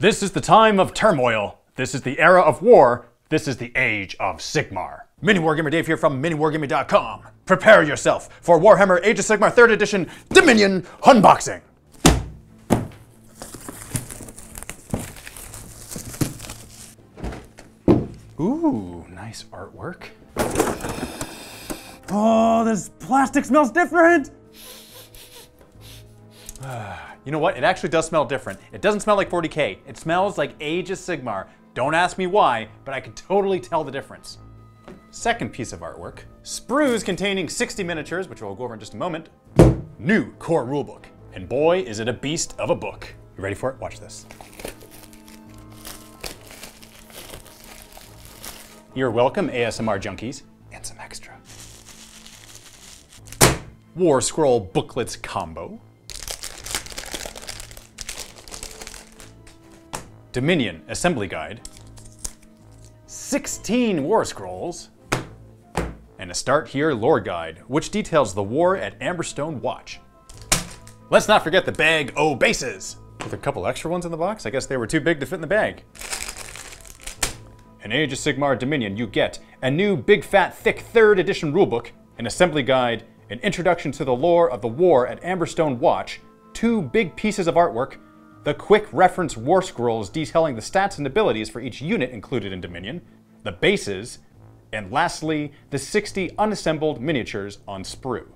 This is the time of turmoil. This is the era of war. This is the Age of Sigmar. MiniWarGamer Dave here from MiniWarGaming.com. Prepare yourself for Warhammer Age of Sigmar 3rd Edition Dominion Unboxing. Ooh, nice artwork. Oh, this plastic smells different! You know what? It actually does smell different. It doesn't smell like 40k. It smells like Age of Sigmar. Don't ask me why, but I can totally tell the difference. Second piece of artwork. Sprues containing 60 miniatures, which we'll go over in just a moment. New core rulebook. And boy, is it a beast of a book. You ready for it? Watch this. You're welcome, ASMR junkies. And some extra. War Scroll Booklets Combo. Dominion Assembly Guide, 16 War Scrolls, and a Start Here Lore Guide, which details the war at Amberstone Watch. Let's not forget the bag o' bases! With a couple extra ones in the box, I guess they were too big to fit in the bag. In Age of Sigmar Dominion, you get a new big fat thick 3rd edition rulebook, an assembly guide, an introduction to the lore of the war at Amberstone Watch, 2 big pieces of artwork, the quick reference war scrolls detailing the stats and abilities for each unit included in Dominion, the bases, and lastly, the 60 unassembled miniatures on Sprue.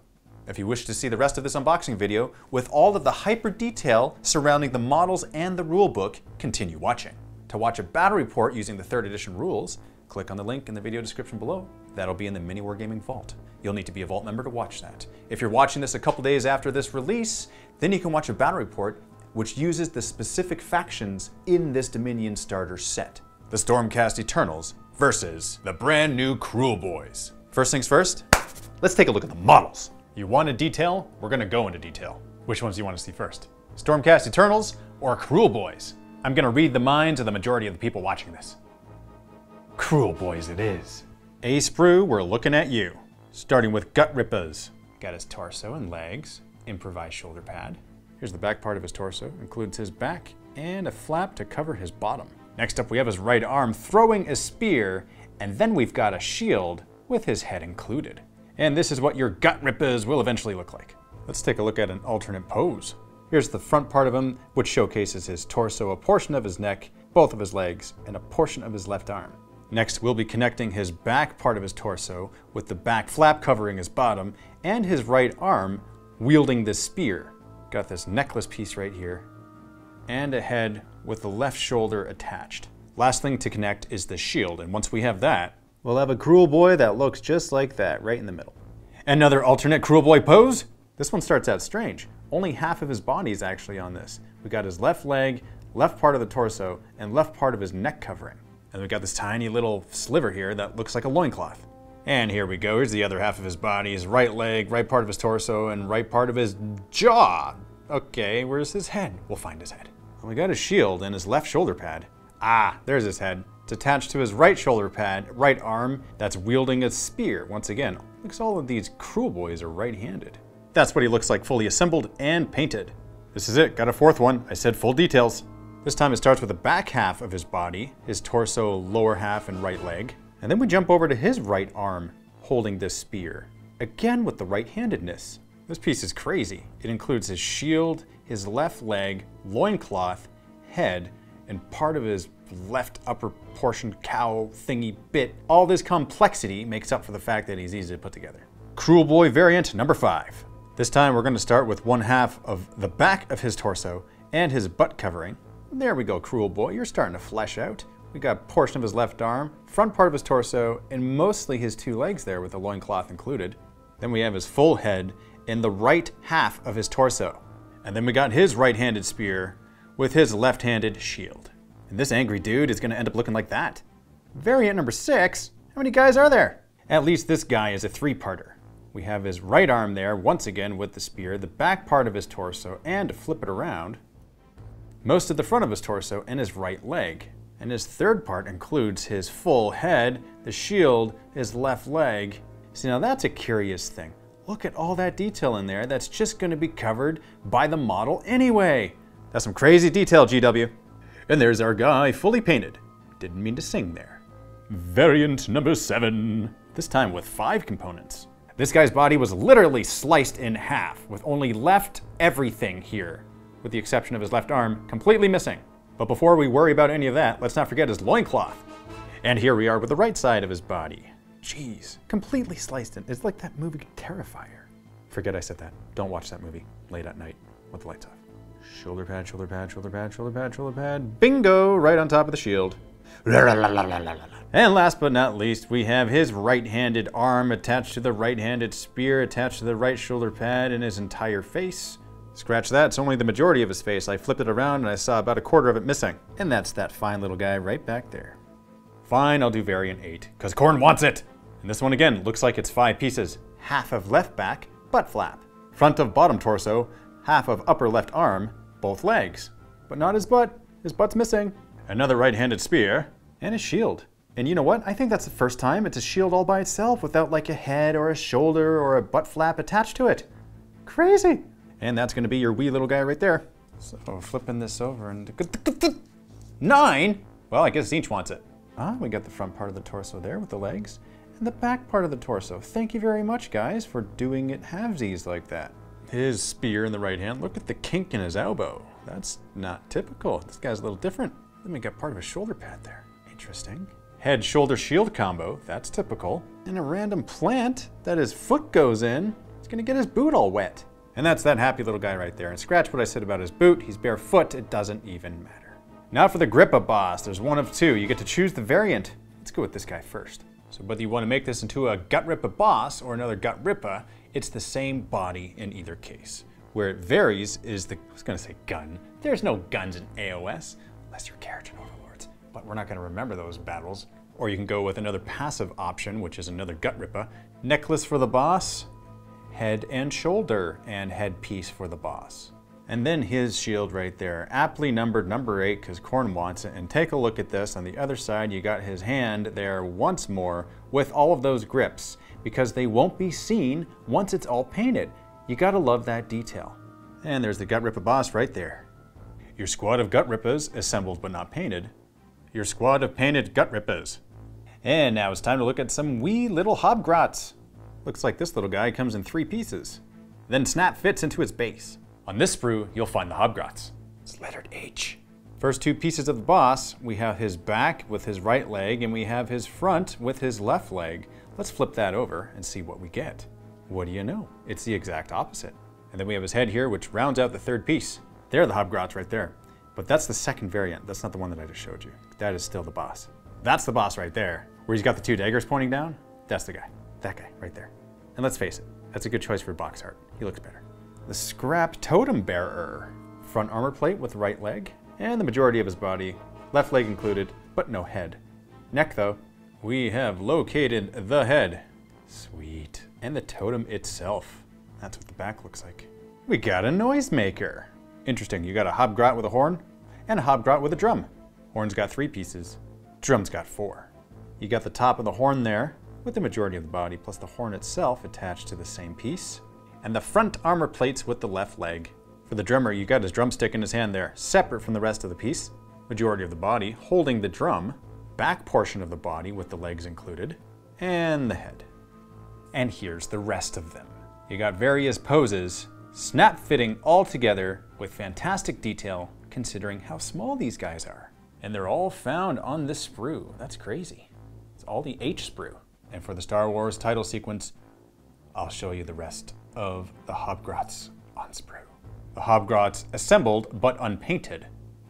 If you wish to see the rest of this unboxing video with all of the hyper detail surrounding the models and the rulebook, continue watching. To watch a battle report using the 3rd edition rules, click on the link in the video description below. That'll be in the MiniWarGaming Vault. You'll need to be a Vault member to watch that. If you're watching this a couple days after this release, then you can watch a battle report which uses the specific factions in this Dominion starter set. The Stormcast Eternals versus the brand new Kruleboyz. First things first, let's take a look at the models. You want a detail? We're gonna go into detail. Which ones do you want to see first? Stormcast Eternals or Kruleboyz? I'm gonna read the minds of the majority of the people watching this. Kruleboyz it is. A Sprue, we're looking at you. Starting with Gutrippaz. Got his torso and legs, improvised shoulder pad. Here's the back part of his torso, includes his back and a flap to cover his bottom. Next up we have his right arm throwing a spear, and then we've got a shield with his head included. And this is what your Gutrippaz will eventually look like. Let's take a look at an alternate pose. Here's the front part of him, which showcases his torso, a portion of his neck, both of his legs, and a portion of his left arm. Next we'll be connecting his back part of his torso with the back flap covering his bottom and his right arm wielding this spear. Got this necklace piece right here, and a head with the left shoulder attached. Last thing to connect is the shield, and once we have that, we'll have a Kruleboyz that looks just like that, right in the middle. Another alternate Kruleboyz pose? This one starts out strange. Only half of his body is actually on this. We got his left leg, left part of the torso, and left part of his neck covering. And we got this tiny little sliver here that looks like a loincloth. And here we go, here's the other half of his body, his right leg, right part of his torso, and right part of his jaw. Okay, where's his head? We'll find his head. And we got his shield and his left shoulder pad. Ah, there's his head. It's attached to his right shoulder pad, right arm, that's wielding a spear. Once again, looks all of these Kruleboyz are right-handed. That's what he looks like, fully assembled and painted. This is it, got a fourth one. I said full details. This time it starts with the back half of his body, his torso, lower half, and right leg. And then we jump over to his right arm holding this spear, again with the right-handedness. This piece is crazy. It includes his shield, his left leg, loincloth, head, and part of his left upper portion cow thingy bit. All this complexity makes up for the fact that he's easy to put together. Kruleboyz variant number 5. This time we're going to start with one half of the back of his torso and his butt covering. There we go, Kruleboyz, you're starting to flesh out. We got a portion of his left arm, front part of his torso, and mostly his two legs there with the loincloth included. Then we have his full head and the right half of his torso. And then we got his right-handed spear with his left-handed shield. And this angry dude is gonna end up looking like that. Variant number 6, how many guys are there? At least this guy is a 3-parter. We have his right arm there, once again with the spear, the back part of his torso, and to flip it around, most of the front of his torso and his right leg. And his third part includes his full head, the shield, his left leg. See, now that's a curious thing. Look at all that detail in there that's just gonna be covered by the model anyway. That's some crazy detail, GW. And there's our guy, fully painted. Didn't mean to sing there. Variant number 7. This time with 5 components. This guy's body was literally sliced in half, with only left everything here, with the exception of his left arm, completely missing. But before we worry about any of that, let's not forget his loincloth. And here we are with the right side of his body. Jeez, completely sliced in. It's like that movie Terrifier. Forget I said that. Don't watch that movie late at night with the lights off. Shoulder pad, shoulder pad, shoulder pad, shoulder pad, shoulder pad. Bingo! Right on top of the shield. And last but not least, we have his right-handed arm attached to the right-handed spear, attached to the right shoulder pad, and his entire face. Scratch that, it's only the majority of his face. I flipped it around and I saw about 1/4 of it missing. And that's that fine little guy right back there. Fine, I'll do variant 8, because Khorne wants it! And this one again looks like it's 5 pieces. Half of left back, butt flap. Front of bottom torso, half of upper left arm, both legs. But not his butt. His butt's missing. Another right-handed spear, and a shield. And you know what? I think that's the first time it's a shield all by itself without like a head or a shoulder or a butt flap attached to it. Crazy! And that's gonna be your wee little guy right there. So flipping this over and 9? Well, I guess Zinch wants it. Ah, we got the front part of the torso there with the legs and the back part of the torso. Thank you very much, guys, for doing it halvesies like that. His spear in the right hand. Look at the kink in his elbow. That's not typical. This guy's a little different. Then we got part of his shoulder pad there. Interesting. Head, shoulder, shield combo. That's typical. And a random plant that his foot goes in. It's gonna get his boot all wet. And that's that happy little guy right there. And scratch what I said about his boot. He's barefoot. It doesn't even matter. Now for the Gutrippaz. There's one of 2. You get to choose the variant. Let's go with this guy first. So whether you want to make this into a Gutrippaz or another Gutrippa, it's the same body in either case. Where it varies is the, I was gonna say gun. There's no guns in AOS, unless you're Keratin Overlords, but we're not gonna remember those battles. Or you can go with another passive option, which is another Gutrippa. Necklace for the boss, head and shoulder, and headpiece for the boss. And then his shield right there, aptly numbered number 8, because Khorne wants it. And take a look at this, on the other side you got his hand there once more with all of those grips, because they won't be seen once it's all painted. You gotta love that detail. And there's the Gutrippaz right there. Your squad of Gutrippas, assembled but not painted. Your squad of painted Gutrippas. And now it's time to look at some wee little Hobgrotz. Looks like this little guy comes in 3 pieces. Then snap fits into his base. On this sprue, you'll find the Hobgrotz. It's lettered H. First 2 pieces of the boss, we have his back with his right leg, and we have his front with his left leg. Let's flip that over and see what we get. What do you know? It's the exact opposite. And then we have his head here, which rounds out the 3rd piece. They're the Hobgrotz right there. But that's the 2nd variant. That's not the one that I just showed you. That is still the boss. That's the boss right there. Where he's got the 2 daggers pointing down, that's the guy. That guy right there. And let's face it, that's a good choice for box art. He looks better. The Scrap Totem Bearer. Front armor plate with right leg, and the majority of his body, left leg included, but no head. Neck though, we have located the head. Sweet. And the totem itself. That's what the back looks like. We got a noisemaker. Interesting, you got a Hobgrot with a horn, and a Hobgrot with a drum. Horn's got 3 pieces, drum's got 4. You got the top of the horn there, with the majority of the body, plus the horn itself attached to the same piece. And the front armor plates with the left leg. For the drummer, you got his drumstick in his hand there, separate from the rest of the piece. Majority of the body holding the drum, back portion of the body with the legs included, and the head. And here's the rest of them. You got various poses, snap fitting all together with fantastic detail considering how small these guys are. And they're all found on this sprue. That's crazy. It's all the H sprue. And for the Star Wars title sequence, I'll show you the rest of the Hobgrotz on sprue. The Hobgrotz assembled but unpainted.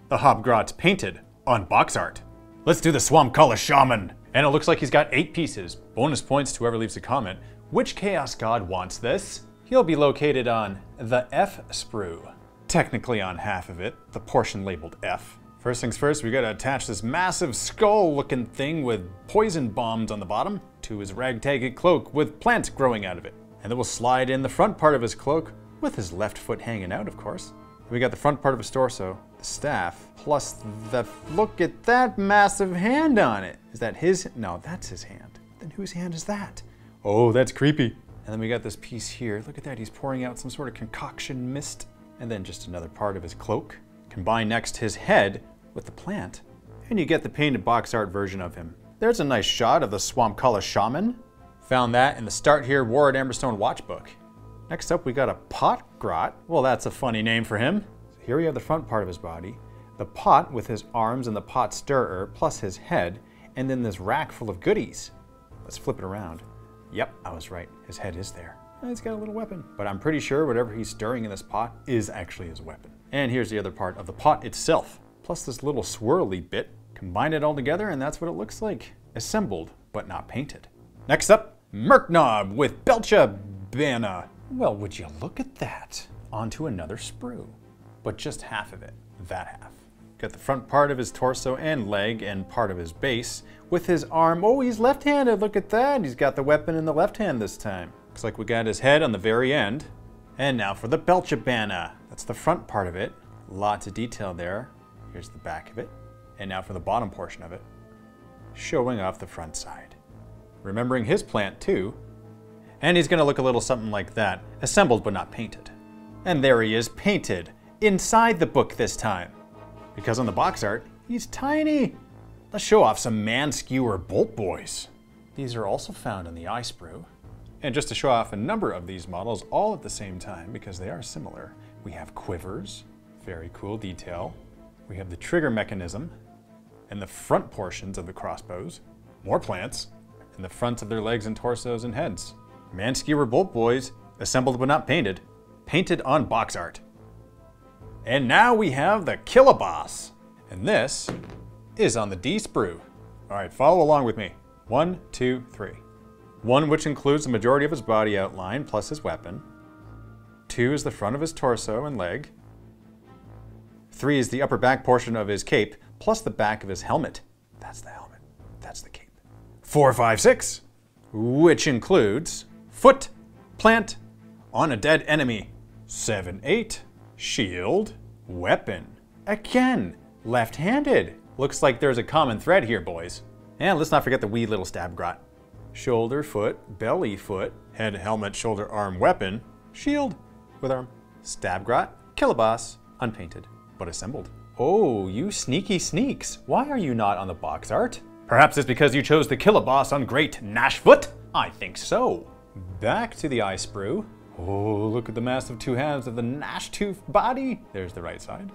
The Hobgrotz painted on box art. Let's do the Swampcalla Shaman. And it looks like he's got 8 pieces. Bonus points to whoever leaves a comment. Which Chaos God wants this? He'll be located on the F sprue. Technically on half of it, the portion labeled F. First things first, we gotta attach this massive skull looking thing with poison bombs on the bottom to his ragtagged cloak with plants growing out of it. And then we'll slide in the front part of his cloak, with his left foot hanging out, of course. We got the front part of his torso, the staff, plus the, look at that massive hand on it. Is that his? No, that's his hand. Then whose hand is that? Oh, that's creepy. And then we got this piece here. Look at that, he's pouring out some sort of concoction mist. And then just another part of his cloak. Combine next his head with the plant. And you get the painted box art version of him. There's a nice shot of the Swampcalla Shaman. Found that in the Start Here War at Amberstone Watch book. Next up, we got a Potgrot. Well, that's a funny name for him. So here we have the front part of his body, the pot with his arms and the pot stirrer, plus his head, and then this rack full of goodies. Let's flip it around. Yep, I was right. His head is there. And he's got a little weapon. But I'm pretty sure whatever he's stirring in this pot is actually his weapon. And here's the other part of the pot itself, plus this little swirly bit. Combine it all together, and that's what it looks like. Assembled, but not painted. Next up, Murknob with Belcha-banna. Well, would you look at that? Onto another sprue. But just half of it, that half. Got the front part of his torso and leg and part of his base with his arm. Oh, he's left-handed, look at that. He's got the weapon in the left hand this time. Looks like we got his head on the very end. And now for the Belcha-banna. That's the front part of it. Lots of detail there. Here's the back of it. And now for the bottom portion of it. Showing off the front side. Remembering his plant too. And he's gonna look a little something like that, assembled but not painted. And there he is, painted, inside the book this time. Because on the box art, he's tiny. Let's show off some Man-skewer Boltboyz. These are also found in the eye sprue. And just to show off a number of these models all at the same time, because they are similar, we have quivers, very cool detail. We have the trigger mechanism and the front portions of the crossbows, more plants, and the fronts of their legs and torsos and heads. Man-skewer Boltboyz, assembled but not painted, painted on box art. And now we have the Killaboss. And this is on the D sprue. All right, follow along with me. 1, 2, 3. 1, which includes the majority of his body outline plus his weapon. 2 is the front of his torso and leg. 3 is the upper back portion of his cape plus the back of his helmet. That's the helmet, that's the cape. 4, 5, 6, which includes foot, plant, on a dead enemy. 7, 8, shield, weapon. Again, left-handed. Looks like there's a common thread here, boys. And let's not forget the wee little stab grot. Shoulder, foot, belly, foot, head, helmet, shoulder, arm, weapon, shield, with arm, stab grot, Killaboss, unpainted, but assembled. Oh, you sneaky sneaks. Why are you not on the box art? Perhaps it's because you chose the Killaboss on Great Gnashfoot? I think so. Back to the eye sprue. Oh, look at the massive two halves of the Gnashtoof body. There's the right side.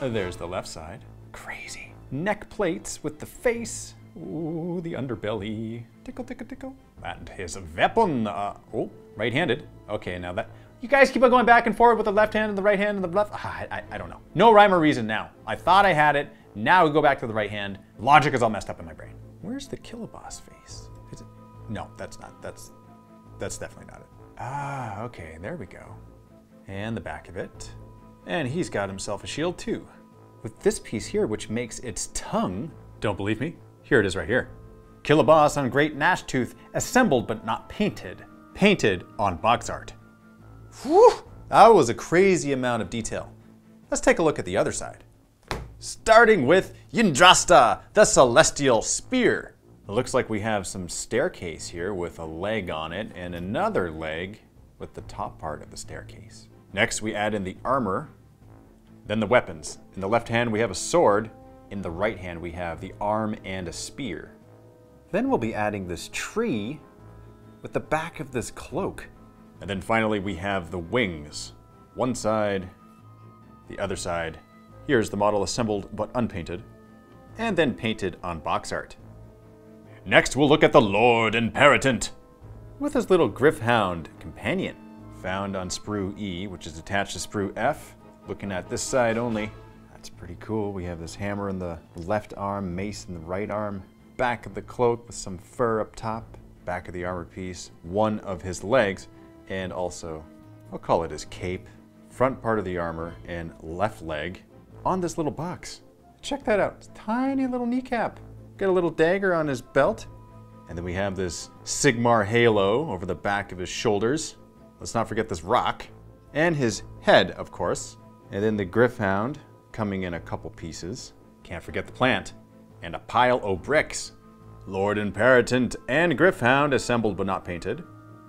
There's the left side. Crazy. Neck plates with the face. Ooh, the underbelly. Tickle, tickle, tickle. And his weapon. Oh, right-handed. Okay, now that... You guys keep on going back and forward with the left hand and the right hand and the left... I don't know. No rhyme or reason now. I thought I had it. Now we go back to the right hand. Logic is all messed up in my brain. Where's the Killaboss face? Is it? No, that's not. That's definitely not it. Ah, okay, there we go. And the back of it. And he's got himself a shield too. With this piece here, which makes its tongue... Don't believe me? Here it is right here. Killaboss on Great Gnashtoof, assembled but not painted. Painted on box art. Whew! That was a crazy amount of detail. Let's take a look at the other side. Starting with Yndrasta, the Celestial Spear. It looks like we have some staircase here with a leg on it and another leg with the top part of the staircase. Next, we add in the armor, then the weapons. In the left hand, we have a sword. In the right hand, we have the arm and a spear. Then we'll be adding this tree with the back of this cloak. And then finally, we have the wings. One side, the other side. Here's the model assembled but unpainted, and then painted on box art. Next, we'll look at the Lord-Imperatant with his little Gryph-hound companion, found on sprue E, which is attached to sprue F. Looking at this side only, that's pretty cool. We have this hammer in the left arm, mace in the right arm, back of the cloak with some fur up top, back of the armor piece, one of his legs, and also, I'll call it his cape, front part of the armor, and left leg on this little box. Check that out, tiny little kneecap. Got a little dagger on his belt. And then we have this Sigmar halo over the back of his shoulders. Let's not forget this rock. And his head, of course. And then the Gryph-hound coming in a couple pieces. Can't forget the plant. And a pile of bricks. Lord-Imperatant and Gryph-hound assembled but not painted.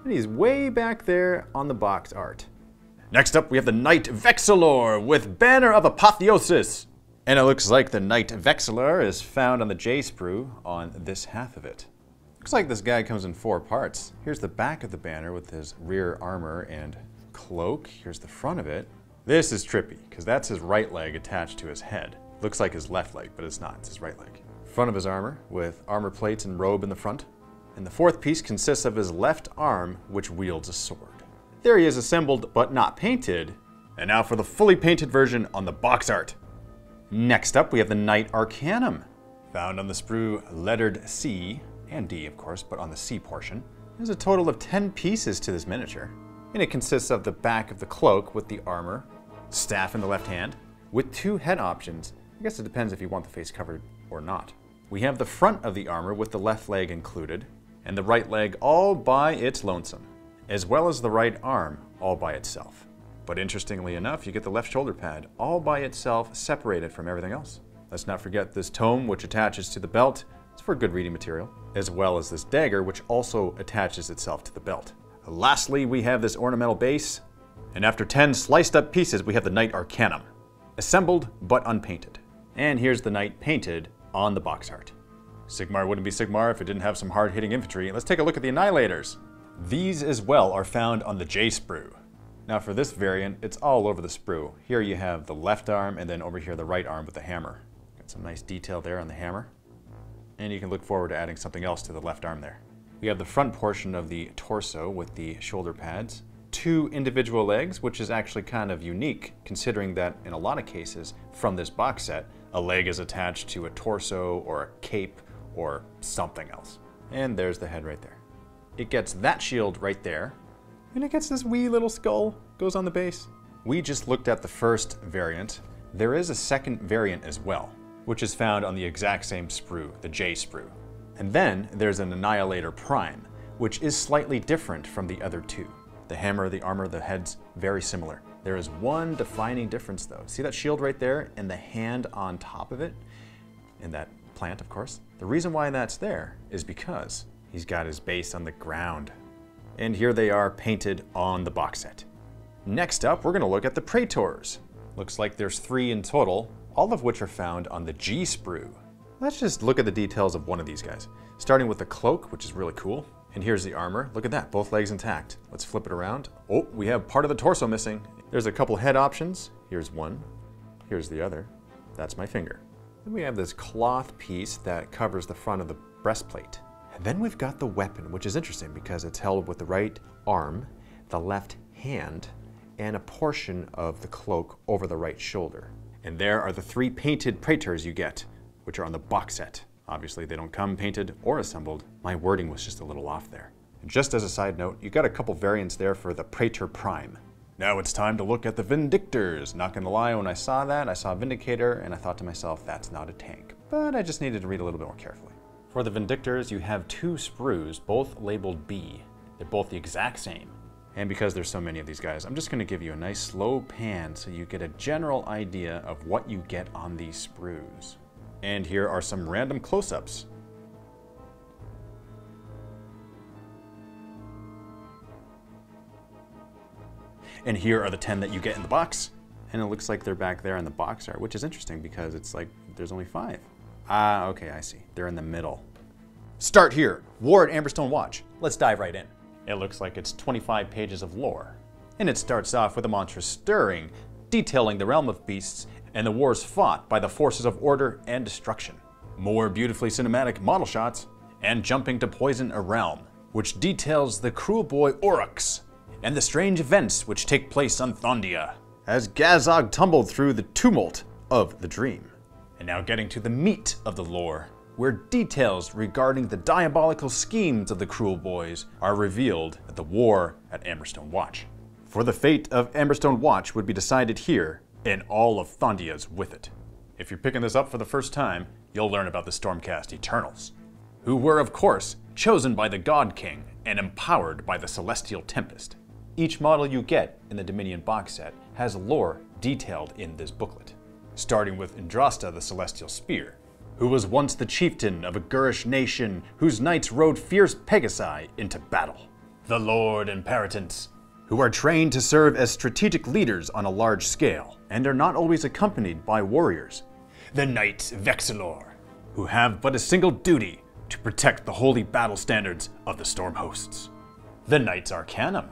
And he's way back there on the box art. Next up, we have the Knight-Vexillor with Banner of Apotheosis. And it looks like the Knight-Vexillor is found on the J-sprue on this half of it. Looks like this guy comes in four parts. Here's the back of the banner with his rear armor and cloak. Here's the front of it. This is trippy, because that's his right leg attached to his head. Looks like his left leg, but it's not, it's his right leg. Front of his armor, with armor plates and robe in the front. And the fourth piece consists of his left arm, which wields a sword. There he is assembled, but not painted. And now for the fully painted version on the box art. Next up, we have the Knight-Arcanum, found on the sprue lettered C, and D of course, but on the C portion. There's a total of 10 pieces to this miniature, and it consists of the back of the cloak with the armor, staff in the left hand, with two head options. I guess it depends if you want the face covered or not. We have the front of the armor with the left leg included, and the right leg all by its lonesome, as well as the right arm all by itself. But interestingly enough, you get the left shoulder pad all by itself, separated from everything else. Let's not forget this tome, which attaches to the belt. It's for good reading material, as well as this dagger, which also attaches itself to the belt. Lastly, we have this ornamental base, and after 10 sliced up pieces, we have the Knight Arcanum, assembled but unpainted. And here's the Knight painted on the box art. Sigmar wouldn't be Sigmar if it didn't have some hard-hitting infantry. Let's take a look at the Annihilators. These as well are found on the J sprue. Now for this variant, it's all over the sprue. Here you have the left arm, and then over here the right arm with the hammer. Got some nice detail there on the hammer. And you can look forward to adding something else to the left arm there. We have the front portion of the torso with the shoulder pads, two individual legs, which is actually kind of unique, considering that in a lot of cases from this box set, a leg is attached to a torso or a cape or something else. And there's the head right there. It gets that shield right there, and it gets this wee little skull, goes on the base. We just looked at the first variant. There is a second variant as well, which is found on the exact same sprue, the J sprue. And then there's an Annihilator Prime, which is slightly different from the other two. The hammer, the armor, the head's very similar. There is one defining difference though. See that shield right there and the hand on top of it? And that plant, of course. The reason why that's there is because he's got his base on the ground. And here they are painted on the box set. Next up, we're gonna look at the Praetors. Looks like there's 3 in total, all of which are found on the G sprue. Let's just look at the details of one of these guys. Starting with the cloak, which is really cool. And here's the armor. Look at that, both legs intact. Let's flip it around. Oh, we have part of the torso missing. There's a couple head options. Here's one, here's the other. That's my finger. Then we have this cloth piece that covers the front of the breastplate. And then we've got the weapon, which is interesting because it's held with the right arm, the left hand, and a portion of the cloak over the right shoulder. And there are the 3 painted Praetors you get, which are on the box set. Obviously, they don't come painted or assembled. My wording was just a little off there. And just as a side note, you got a couple variants there for the Praetor Prime. Now it's time to look at the Vindicators. Not gonna lie, when I saw that, I saw Vindicator, and I thought to myself, that's not a tank. But I just needed to read a little bit more carefully. For the Vindicators, you have 2 sprues, both labeled B. They're both the exact same. And because there's so many of these guys, I'm just gonna give you a nice slow pan so you get a general idea of what you get on these sprues. And here are some random close-ups. And here are the 10 that you get in the box. And it looks like they're back there in the box art, which is interesting because it's like, there's only 5. Ah, okay, I see. They're in the middle. Start here, War at Amberstone Watch. Let's dive right in. It looks like it's 25 pages of lore. And it starts off with a monstrous stirring, detailing the realm of beasts and the wars fought by the forces of order and destruction. More beautifully cinematic model shots, and jumping to poison a realm, which details the Kruleboyz Oryx, and the strange events which take place on Thondia, as Gazog tumbled through the tumult of the dream. And now getting to the meat of the lore, where details regarding the diabolical schemes of the Kruleboyz are revealed at the War at Amberstone Watch. For the fate of Amberstone Watch would be decided here, and all of Thondia's with it. If you're picking this up for the first time, you'll learn about the Stormcast Eternals, who were, of course, chosen by the God King and empowered by the Celestial Tempest. Each model you get in the Dominion box set has lore detailed in this booklet, starting with Yndrasta, the Celestial Spear, who was once the chieftain of a Gurish nation whose knights rode fierce Pegasi into battle. The Lord-Imperatants, who are trained to serve as strategic leaders on a large scale and are not always accompanied by warriors, the Knight-Vexillor, who have but a single duty to protect the holy battle standards of the Storm Hosts. The Knight-Arcanum,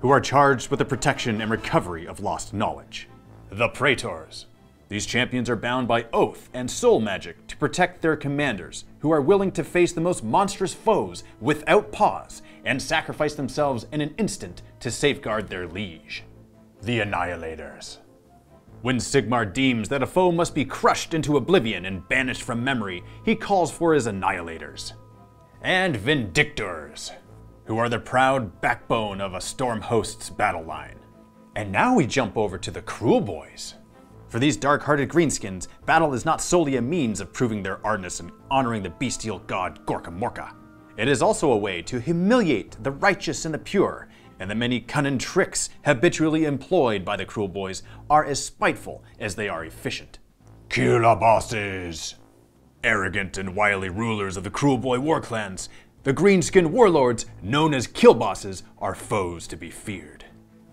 who are charged with the protection and recovery of lost knowledge. The Praetors. These champions are bound by oath and soul magic to protect their commanders, who are willing to face the most monstrous foes without pause and sacrifice themselves in an instant to safeguard their liege. The Annihilators. When Sigmar deems that a foe must be crushed into oblivion and banished from memory, he calls for his Annihilators. And Vindicators, who are the proud backbone of a Storm Host's battle line. And now we jump over to the Kruleboyz. For these dark-hearted greenskins, battle is not solely a means of proving their hardness and honoring the bestial god Gorkamorka. It is also a way to humiliate the righteous and the pure, and the many cunning tricks habitually employed by the Kruleboyz are as spiteful as they are efficient. Killabosses! Arrogant and wily rulers of the Kruleboy war clans, the greenskin warlords, known as Killbosses, are foes to be feared.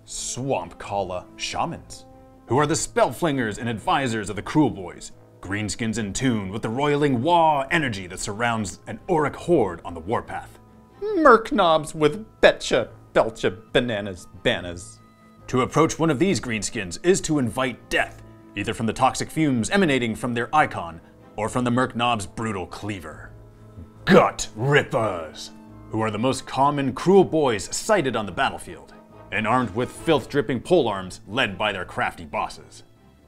Swampcalla Shamans, who are the spellflingers and advisors of the Kruleboyz, greenskins in tune with the roiling wah energy that surrounds an auric horde on the warpath. Murknobs with betcha, belcha-banna's bannas. To approach one of these greenskins is to invite death, either from the toxic fumes emanating from their icon or from the Murknob's brutal cleaver. Gutrippaz, who are the most common Kruleboyz sighted on the battlefield, and armed with filth-dripping polearms led by their crafty bosses.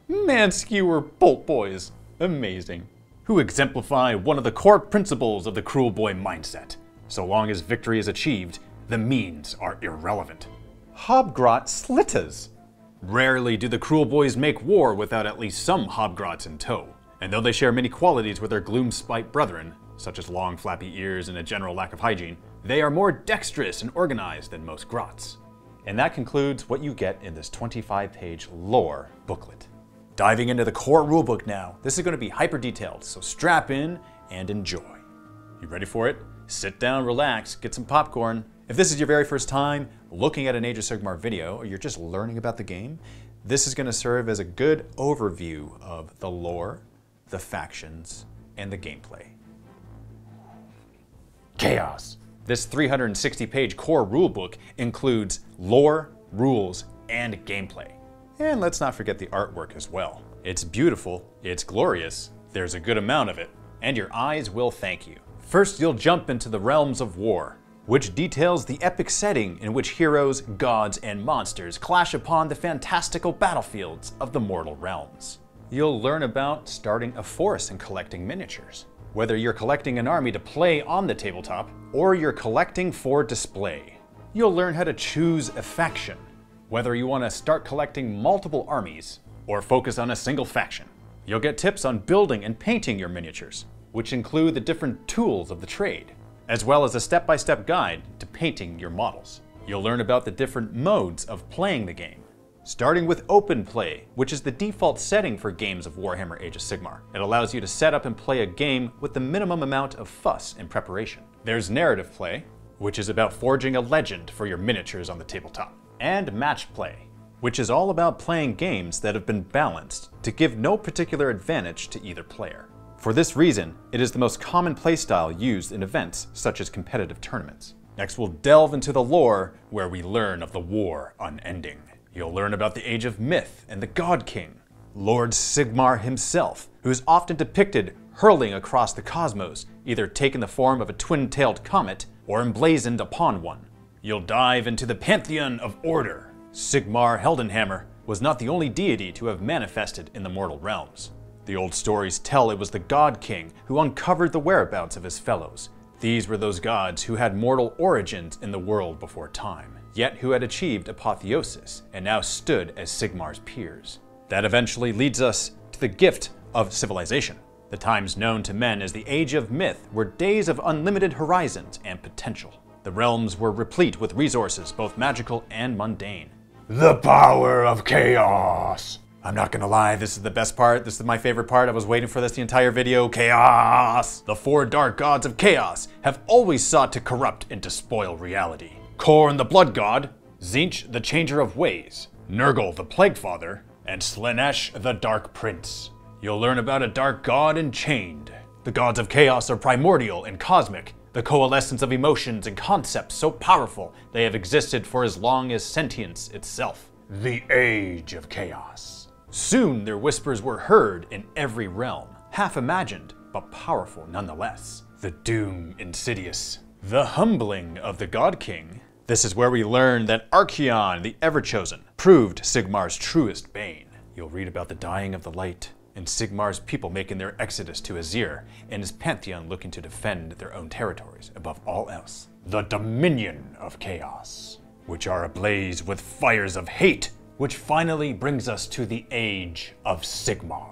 Man-skewer Boltboyz, amazing, who exemplify one of the core principles of the Kruleboy mindset. So long as victory is achieved, the means are irrelevant. Hobgrotz slitters. Rarely do the Kruleboyz make war without at least some Hobgrotz in tow, and though they share many qualities with their gloom-spite brethren, such as long flappy ears and a general lack of hygiene, they are more dexterous and organized than most Grotz. And that concludes what you get in this 25-page lore booklet. Diving into the core rulebook now, this is going to be hyper-detailed, so strap in and enjoy. You ready for it? Sit down, relax, get some popcorn. If this is your very first time looking at an Age of Sigmar video, or you're just learning about the game, this is going to serve as a good overview of the lore, the factions, and the gameplay. Chaos. This 360-page core rulebook includes lore, rules, and gameplay. And let's not forget the artwork as well. It's beautiful, it's glorious, there's a good amount of it, and your eyes will thank you. First, you'll jump into the Realms of War, which details the epic setting in which heroes, gods, and monsters clash upon the fantastical battlefields of the mortal realms. You'll learn about starting a force and collecting miniatures. Whether you're collecting an army to play on the tabletop, or you're collecting for display, you'll learn how to choose a faction, whether you want to start collecting multiple armies or focus on a single faction. You'll get tips on building and painting your miniatures, which include the different tools of the trade, as well as a step-by-step guide to painting your models. You'll learn about the different modes of playing the game, starting with open play, which is the default setting for games of Warhammer Age of Sigmar. It allows you to set up and play a game with the minimum amount of fuss and preparation. There's narrative play, which is about forging a legend for your miniatures on the tabletop. And match play, which is all about playing games that have been balanced to give no particular advantage to either player. For this reason, it is the most common playstyle used in events such as competitive tournaments. Next, we'll delve into the lore, where we learn of the War Unending. You'll learn about the Age of Myth and the God King, Lord Sigmar himself, who is often depicted hurling across the cosmos, either taking the form of a twin-tailed comet or emblazoned upon one. You'll dive into the Pantheon of Order. Sigmar Heldenhammer was not the only deity to have manifested in the mortal realms. The old stories tell it was the God King who uncovered the whereabouts of his fellows. These were those gods who had mortal origins in the world before time, yet who had achieved apotheosis and now stood as Sigmar's peers. That eventually leads us to the gift of civilization, the times known to men as the Age of Myth were days of unlimited horizons and potential. The realms were replete with resources, both magical and mundane. The power of chaos! I'm not gonna lie, this is the best part, this is my favorite part, I was waiting for this the entire video, chaos! The four dark gods of chaos have always sought to corrupt and despoil reality. Khorne the Blood God, Tzeentch the Changer of Ways, Nurgle the Plague Father, and Slaanesh the Dark Prince. You'll learn about a dark god enchained. The gods of chaos are primordial and cosmic, the coalescence of emotions and concepts so powerful they have existed for as long as sentience itself. The Age of Chaos. Soon their whispers were heard in every realm, half imagined, but powerful nonetheless. The doom insidious. The humbling of the God King. This is where we learn that Archaon, the Ever-Chosen, proved Sigmar's truest bane. You'll read about the dying of the light, and Sigmar's people making their exodus to Azir, and his pantheon looking to defend their own territories above all else. The Dominion of Chaos, which are ablaze with fires of hate, which finally brings us to the Age of Sigmar.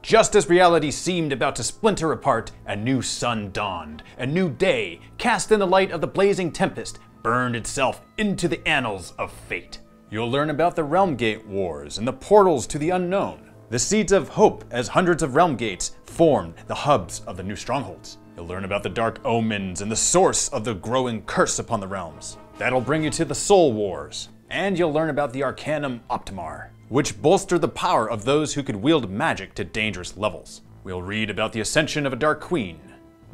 Just as reality seemed about to splinter apart, a new sun dawned, a new day, cast in the light of the blazing tempest, burned itself into the annals of fate. You'll learn about the Realmgate Wars and the portals to the unknown, the seeds of hope as hundreds of realm gates formed the hubs of the new strongholds. You'll learn about the dark omens and the source of the growing curse upon the realms. That'll bring you to the Soul Wars, and you'll learn about the Arcanum Optimar, which bolstered the power of those who could wield magic to dangerous levels. We'll read about the ascension of a dark queen,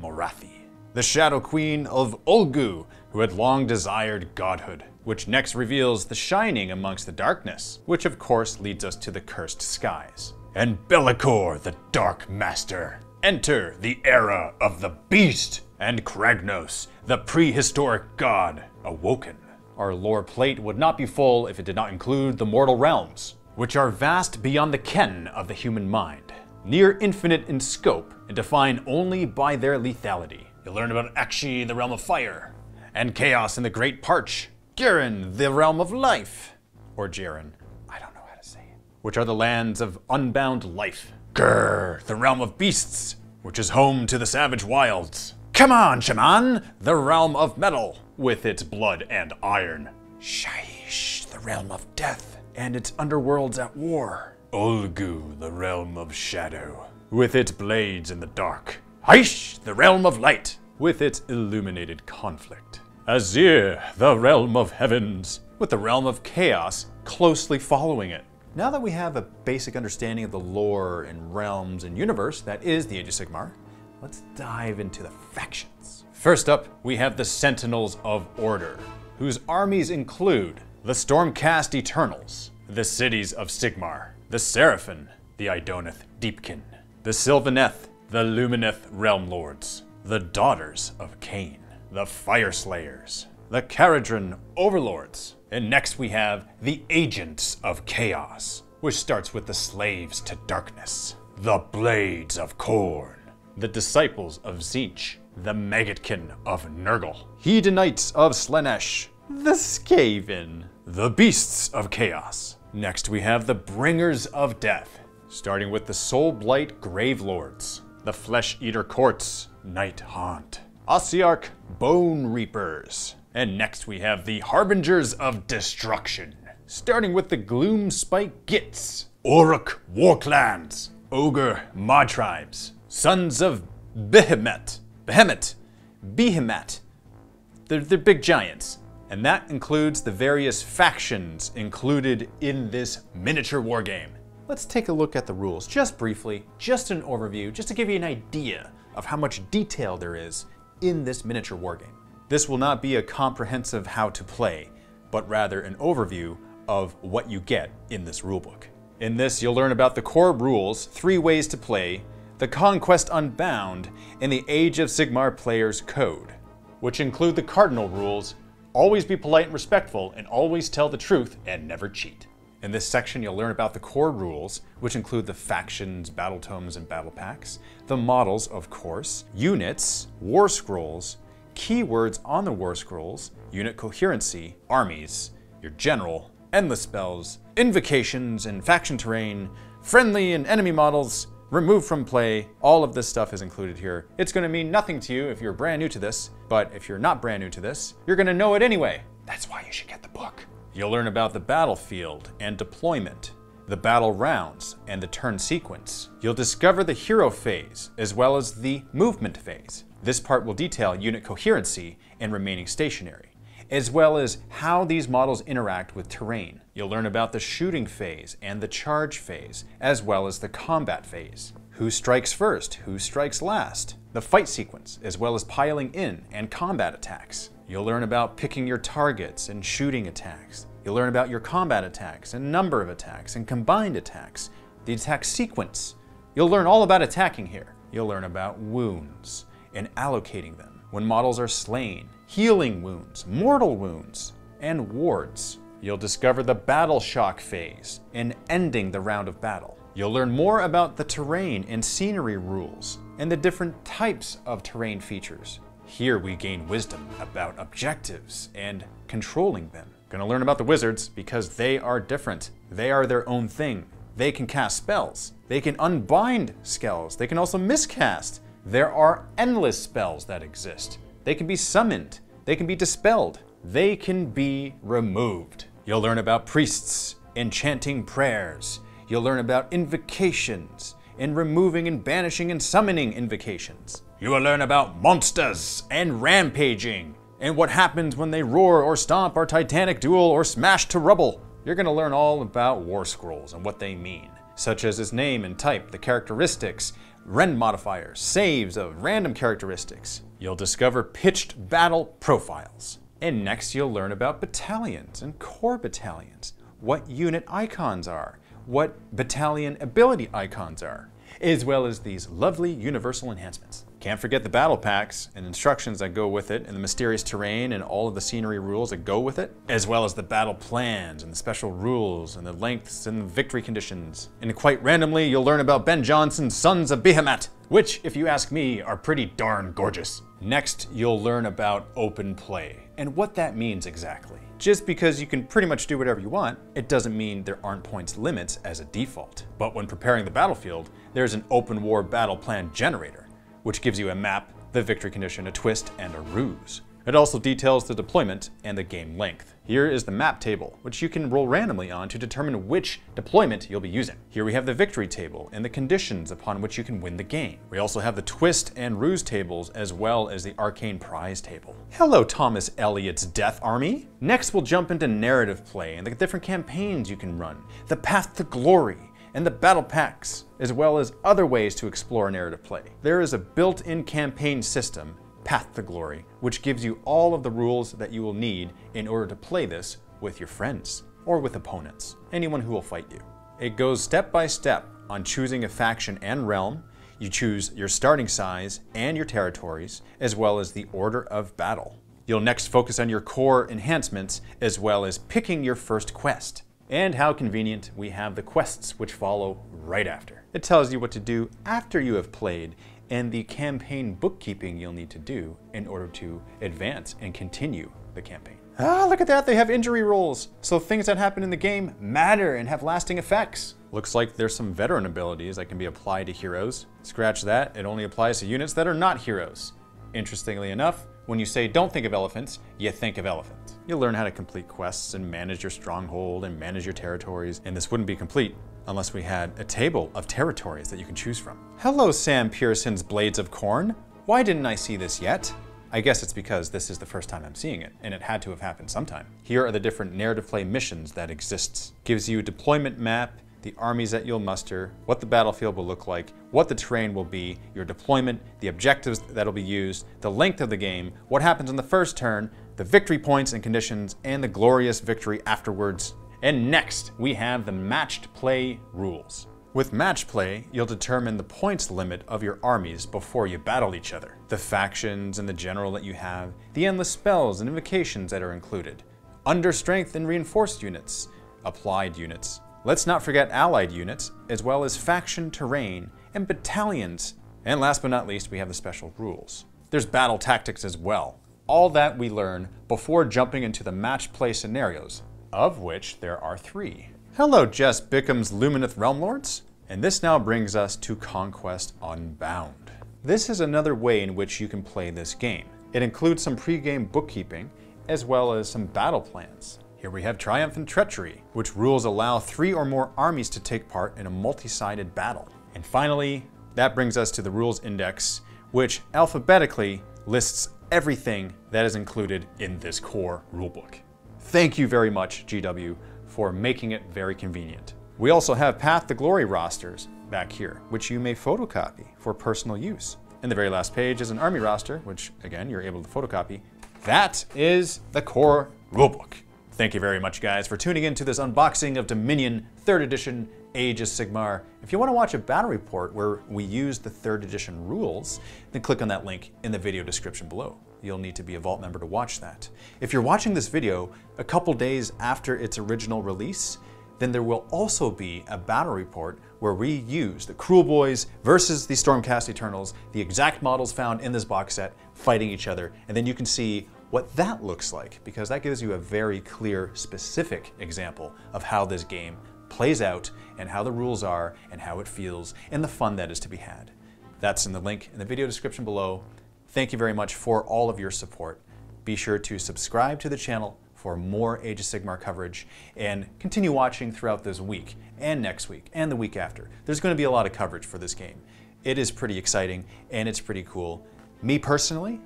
Morathi, the shadow queen of Ulgu, who had long desired godhood, which next reveals the shining amongst the darkness, which of course leads us to the cursed skies. And Belachor, the dark master. Enter the era of the beast, and Kragnos, the prehistoric god, awoken. Our lore plate would not be full if it did not include the mortal realms, which are vast beyond the ken of the human mind, near infinite in scope, and defined only by their lethality. You'll learn about Akshi, the realm of fire, and Chaos in the Great Parch, Ghyran, the realm of life, or Ghyran, I don't know how to say it, which are the lands of unbound life, Gur, the realm of beasts, which is home to the savage wilds, Come on, Shaman, the realm of metal, with its blood and iron, Shaish, the realm of death, and its underworlds at war. Ulgu, the realm of shadow, with its blades in the dark. Haish, the realm of light, with its illuminated conflict. Azir, the realm of heavens, with the realm of chaos closely following it. Now that we have a basic understanding of the lore and realms and universe that is the Age of Sigmar, let's dive into the factions. First up, we have the Sentinels of Order, whose armies include the Stormcast Eternals, the Cities of Sigmar, the Seraphim, the Idoneth Deepkin, the Sylvaneth, the Lumineth Realm Lords, the Daughters of Cain, the Fire Slayers, the Caradhran Overlords, and next we have the Agents of Chaos, which starts with the Slaves to Darkness, the Blades of Khorne, the Disciples of Zeech, the Maggotkin of Nurgle, Hedonites of Slaanesh, the Skaven, the Beasts of Chaos. Next we have the Bringers of Death, starting with the Soul Blight Grave Lords, the Flesh Eater Courts, Night Haunt, Ossiarch Bone Reapers, and next we have the Harbingers of Destruction, starting with the Gloom Spike Gits, Oruk Warclans, Ogre Martribes, Sons of Behemat, they're big giants. And that includes the various factions included in this miniature wargame. Let's take a look at the rules just briefly, just an overview, just to give you an idea of how much detail there is in this miniature wargame. This will not be a comprehensive how to play, but rather an overview of what you get in this rulebook. In this, you'll learn about the core rules, 3 ways to play, the Conquest Unbound, and the Age of Sigmar Player's Code, which include the cardinal rules, always be polite and respectful, and always tell the truth and never cheat. In this section, you'll learn about the core rules, which include the factions, battle tomes, and battle packs, the models, of course, units, war scrolls, keywords on the war scrolls, unit coherency, armies, your general, endless spells, invocations and faction terrain, friendly and enemy models, remove from play, all of this stuff is included here. It's gonna mean nothing to you if you're brand new to this, but if you're not brand new to this, you're gonna know it anyway. That's why you should get the book. You'll learn about the battlefield and deployment, the battle rounds and the turn sequence. You'll discover the hero phase as well as the movement phase. This part will detail unit coherency and remaining stationary. as well as how these models interact with terrain. You'll learn about the shooting phase and the charge phase, as well as the combat phase. Who strikes first, who strikes last, the fight sequence, as well as piling in and combat attacks. You'll learn about picking your targets and shooting attacks. You'll learn about your combat attacks and number of attacks and combined attacks, the attack sequence. You'll learn all about attacking here. You'll learn about wounds and allocating them. When models are slain, healing wounds, mortal wounds, and wards. You'll discover the battle shock phase and ending the round of battle. You'll learn more about the terrain and scenery rules and the different types of terrain features. Here we gain wisdom about objectives and controlling them. Gonna learn about the wizards because they are different. They are their own thing. They can cast spells. They can unbind spells. They can also miscast. There are endless spells that exist. They can be summoned. They can be dispelled. They can be removed. You'll learn about priests, enchanting prayers. You'll learn about invocations and removing and banishing and summoning invocations. You will learn about monsters and rampaging and what happens when they roar or stomp or titanic duel or smash to rubble. You're going to learn all about war scrolls and what they mean, such as its name and type, the characteristics, rend modifiers, saves of random characteristics. You'll discover pitched battle profiles. And next you'll learn about battalions and core battalions, what unit icons are, what battalion ability icons are, as well as these lovely universal enhancements. Can't forget the battle packs and instructions that go with it and the mysterious terrain and all of the scenery rules that go with it, as well as the battle plans and the special rules and the lengths and the victory conditions. And quite randomly, you'll learn about Ben Johnson's Sons of Behemat, which, if you ask me, are pretty darn gorgeous. Next, you'll learn about open play and what that means exactly. Just because you can pretty much do whatever you want, it doesn't mean there aren't points limits as a default. But when preparing the battlefield, there's an open war battle plan generator, which gives you a map, the victory condition, a twist, and a ruse. It also details the deployment and the game length. Here is the map table, which you can roll randomly on to determine which deployment you'll be using. Here we have the victory table and the conditions upon which you can win the game. We also have the twist and ruse tables, as well as the arcane prize table. Hello, Thomas Eliot's Death Army. Next, we'll jump into narrative play and the different campaigns you can run, the path to glory, and the battle packs, as well as other ways to explore narrative play. There is a built-in campaign system, Path to Glory, which gives you all of the rules that you will need in order to play this with your friends or with opponents, anyone who will fight you. It goes step by step on choosing a faction and realm. You choose your starting size and your territories, as well as the order of battle. You'll next focus on your core enhancements, as well as picking your first quest. And how convenient, we have the quests which follow right after. It tells you what to do after you have played and the campaign bookkeeping you'll need to do in order to advance and continue the campaign. Ah, look at that, they have injury rolls. So things that happen in the game matter and have lasting effects. Looks like there's some veteran abilities that can be applied to heroes. Scratch that, it only applies to units that are not heroes. Interestingly enough, when you say don't think of elephants, you think of elephants. You'll learn how to complete quests and manage your stronghold and manage your territories, and this wouldn't be complete unless we had a table of territories that you can choose from. Hello, Sam Pearson's Blades of Khorne. Why didn't I see this yet? I guess it's because this is the first time I'm seeing it, and it had to have happened sometime. Here are the different narrative play missions that exists. Gives you a deployment map, the armies that you'll muster, what the battlefield will look like, what the terrain will be, your deployment, the objectives that'll be used, the length of the game, what happens on the first turn, the victory points and conditions, and the glorious victory afterwards. And next, we have the matched play rules. With match play, you'll determine the points limit of your armies before you battle each other, the factions and the general that you have, the endless spells and invocations that are included, understrength and reinforced units, applied units. Let's not forget allied units, as well as faction terrain and battalions. And last but not least, we have the special rules. There's battle tactics as well. All that we learn before jumping into the match play scenarios, of which there are 3. Hello, Jess Bickham's Lumineth Realm Lords. And this now brings us to Conquest Unbound. This is another way in which you can play this game. It includes some pre-game bookkeeping, as well as some battle plans. Here we have Triumph and Treachery, which rules allow 3 or more armies to take part in a multi-sided battle. And finally, that brings us to the Rules Index, which alphabetically lists everything that is included in this core rulebook. Thank you very much, GW, for making it very convenient. We also have Path to Glory rosters back here, which you may photocopy for personal use. And the very last page is an army roster, which again, you're able to photocopy. That is the core rulebook. Thank you very much, guys, for tuning in to this unboxing of Dominion 3rd Edition Age of Sigmar. If you want to watch a battle report where we use the 3rd edition rules, then click on that link in the video description below. You'll need to be a Vault member to watch that. If you're watching this video a couple days after its original release, then there will also be a battle report where we use the Kruleboyz versus the Stormcast Eternals, the exact models found in this box set, fighting each other, and then you can see what that looks like, because that gives you a very clear, specific example of how this game plays out, and how the rules are, and how it feels, and the fun that is to be had. That's in the link in the video description below. Thank you very much for all of your support. Be sure to subscribe to the channel for more Age of Sigmar coverage, and continue watching throughout this week, and next week, and the week after. There's going to be a lot of coverage for this game. It is pretty exciting, and it's pretty cool. Me personally,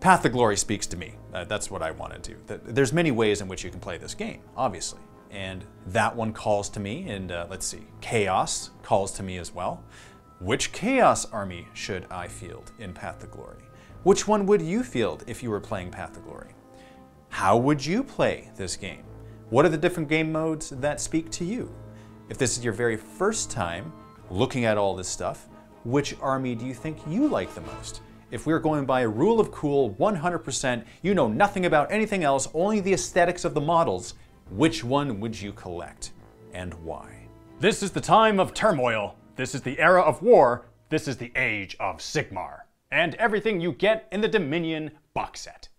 Path to Glory speaks to me. That's what I want to do. There's many ways in which you can play this game, obviously. And that one calls to me, and let's see, Chaos calls to me as well. Which Chaos army should I field in Path to Glory? Which one would you field if you were playing Path to Glory? How would you play this game? What are the different game modes that speak to you? If this is your very first time looking at all this stuff, which army do you think you like the most? If we're going by a rule of cool, 100%, you know nothing about anything else, only the aesthetics of the models, which one would you collect, and why? This is the time of turmoil. This is the era of war. This is the Age of Sigmar. And everything you get in the Dominion box set.